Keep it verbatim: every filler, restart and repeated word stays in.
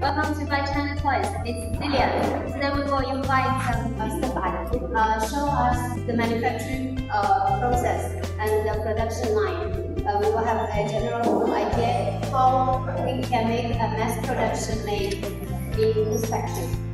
Welcome to Buy China Toys. It's Celia. Today we will invite Mister Bai uh, show us the manufacturing uh, process and the production line. Uh, we will have a general idea how we can make a mass production line in this factory.